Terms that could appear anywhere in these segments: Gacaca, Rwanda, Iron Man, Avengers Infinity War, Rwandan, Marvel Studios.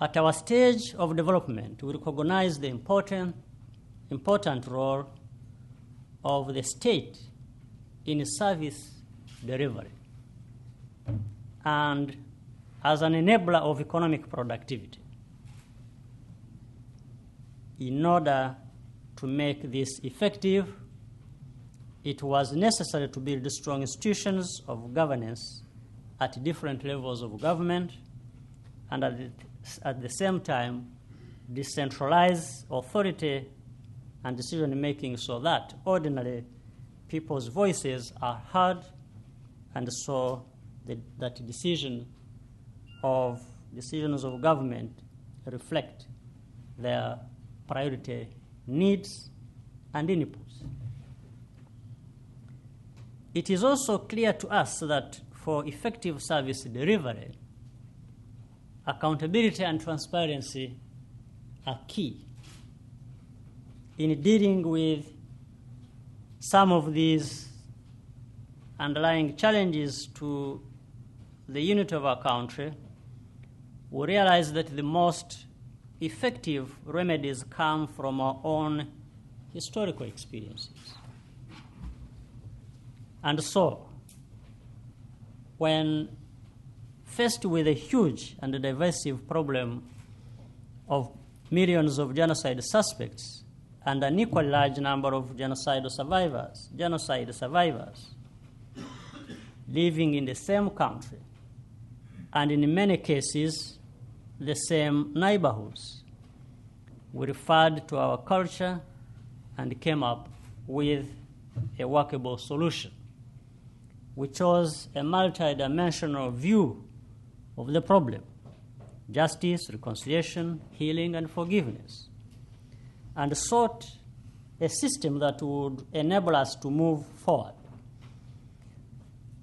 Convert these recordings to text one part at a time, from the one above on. At our stage of development, we recognize the important role of the state in service delivery and as an enabler of economic productivity in order to make this effective, it was necessary to build strong institutions of governance at different levels of government and at the same time decentralize authority and decision-making so that ordinary people's voices are heard and so that decisions of government reflect their priority needs and inputs. It is also clear to us that for effective service delivery, accountability and transparency are key in dealing with some of these underlying challenges to the unity of our country. We realize that the most effective remedies come from our own historical experiences. And so, when faced with a huge and divisive problem of millions of genocide suspects and an equal large number of genocide survivors living in the same country, and in many cases, the same neighborhoods, we referred to our culture and came up with a workable solution. We chose a multidimensional view of the problem: justice, reconciliation, healing, and forgiveness, and sought a system that would enable us to move forward.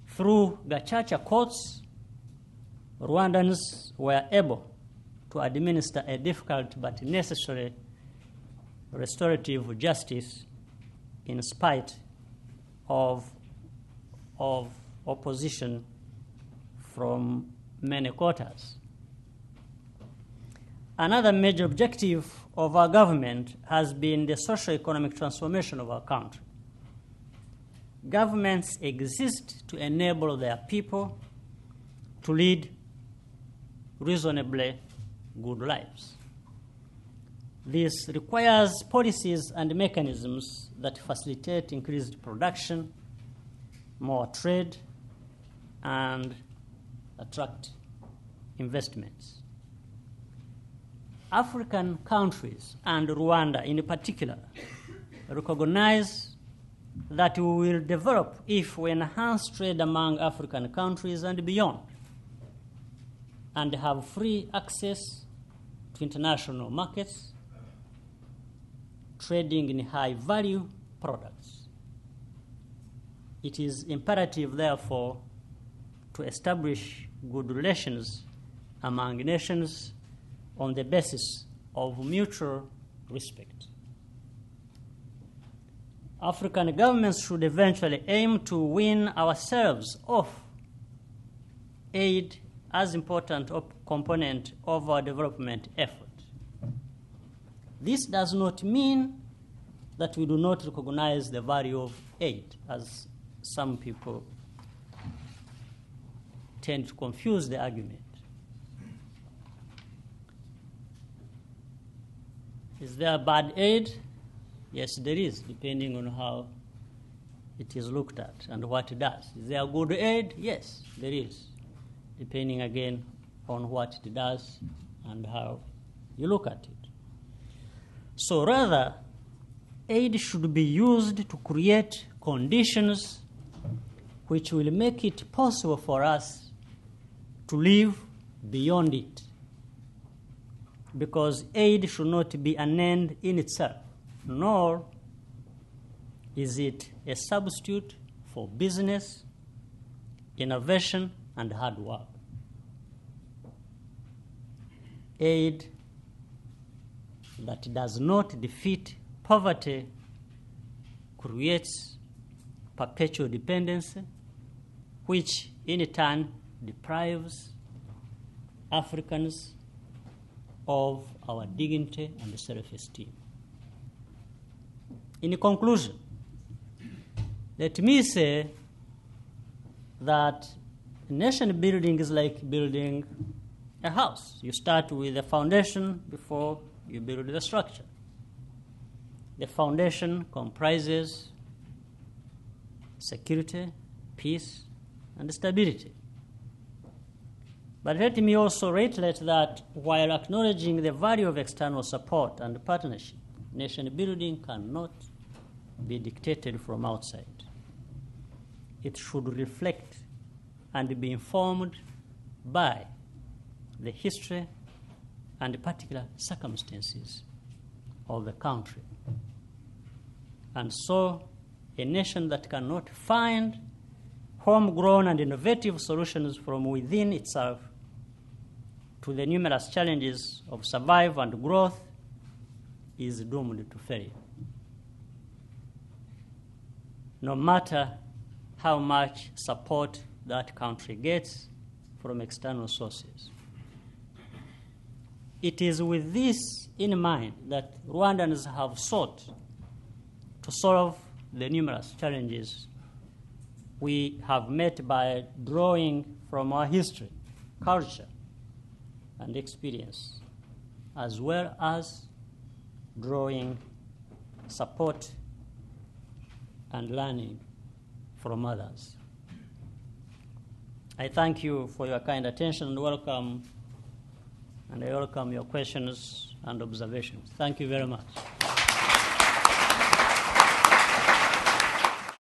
Through Gacaca courts, Rwandans were able to administer a difficult but necessary restorative justice in spite of opposition from many quarters. Another major objective of our government has been the socio-economic transformation of our country. Governments exist to enable their people to lead reasonably good lives. This requires policies and mechanisms that facilitate increased production, more trade, and attract investments. African countries, and Rwanda in particular, recognize that we will develop if we enhance trade among African countries and beyond, and have free access to international markets, trading in high-value products. It is imperative, therefore, to establish good relations among nations on the basis of mutual respect. African governments should eventually aim to win ourselves off aid as important a component of our development effort. This does not mean that we do not recognize the value of aid, as some people tend to confuse the argument. Is there bad aid? Yes, there is, depending on how it is looked at and what it does. Is there good aid? Yes, there is, depending again on what it does and how you look at it. So rather, aid should be used to create conditions which will make it possible for us to live beyond it, because aid should not be an end in itself, nor is it a substitute for business, innovation, and hard work. Aid that does not defeat poverty creates perpetual dependency, which in turn deprives Africans of our dignity and self-esteem. In conclusion, let me say that nation building is like building a house. You start with a foundation before you build the structure. The foundation comprises security, peace, and stability. But let me also reiterate that while acknowledging the value of external support and partnership, nation building cannot be dictated from outside. It should reflect and be informed by the history and particular circumstances of the country. And so, a nation that cannot find homegrown and innovative solutions from within itself to the numerous challenges of survival and growth is doomed to failure. No matter how much support that country gets from external sources. It is with this in mind that Rwandans have sought to solve the numerous challenges we have met by drawing from our history, culture, and experience, as well as drawing support and learning from others. I thank you for your kind attention and welcome, and I welcome your questions and observations. Thank you very much.